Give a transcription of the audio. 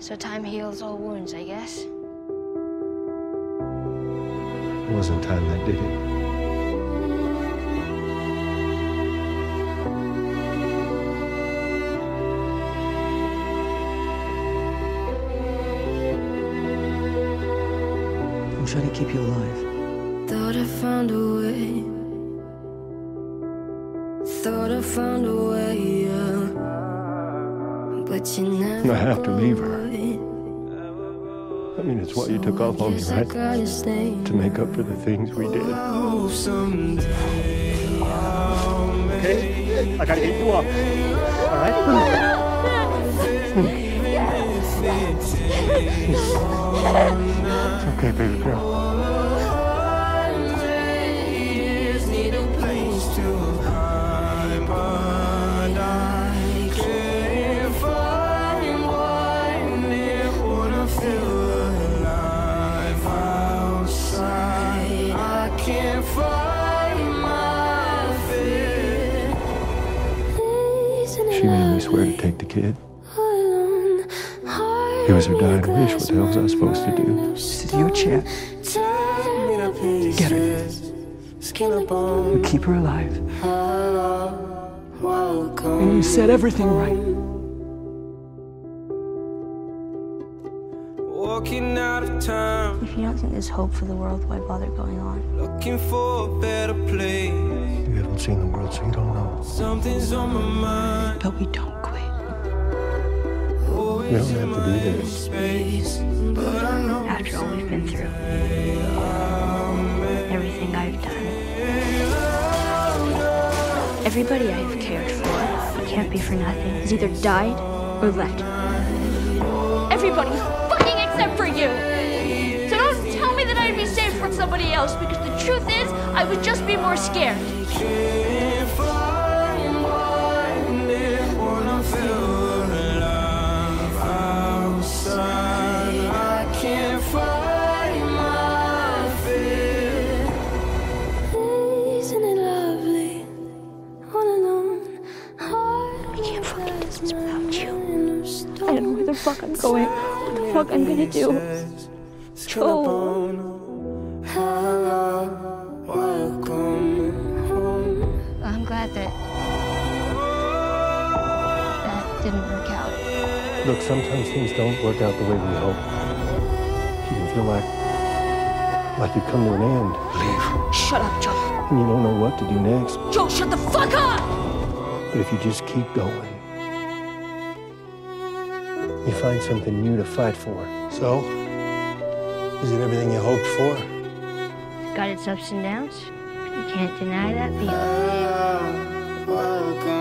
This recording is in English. So time heals all wounds, I guess. It wasn't time that did it. I'm trying to keep you alive. Thought I found a way. Thought I found a way, yeah. But you never. I have to leave her. I mean, it's what you took off on me, right? To make up for the things we did. Okay? I gotta get you up. All right? It's okay, baby girl. She made me swear to take the kid. It was her dying wish. What the hell was I supposed to do? This is your chance. Get her. You keep her alive. And you said everything right. Walking out of time. If you don't think there's hope for the world, why bother going on? Looking for a better place. You haven't seen the world, so you don't know. Something's on my mind. But we don't quit. We don't have to do this. After all we've been through, everything I've done, everybody I've cared for, it can't be for nothing, has either died or left. Everybody fucking except for you! So don't tell me that I'd be safe from somebody else, because the truth is, I would just be more scared. Without you, I don't know where the fuck I'm going, what the fuck I'm gonna do. Joel. I'm glad that didn't work out. Look, sometimes things don't work out the way we hope. You can feel like you've come to an end. Leave. Shut up, Joel. And you don't know what to do next. Joel, shut the fuck up! But if you just keep going, you find something new to fight for. So, is it everything you hoped for? It's got its ups and downs. You can't deny that feeling.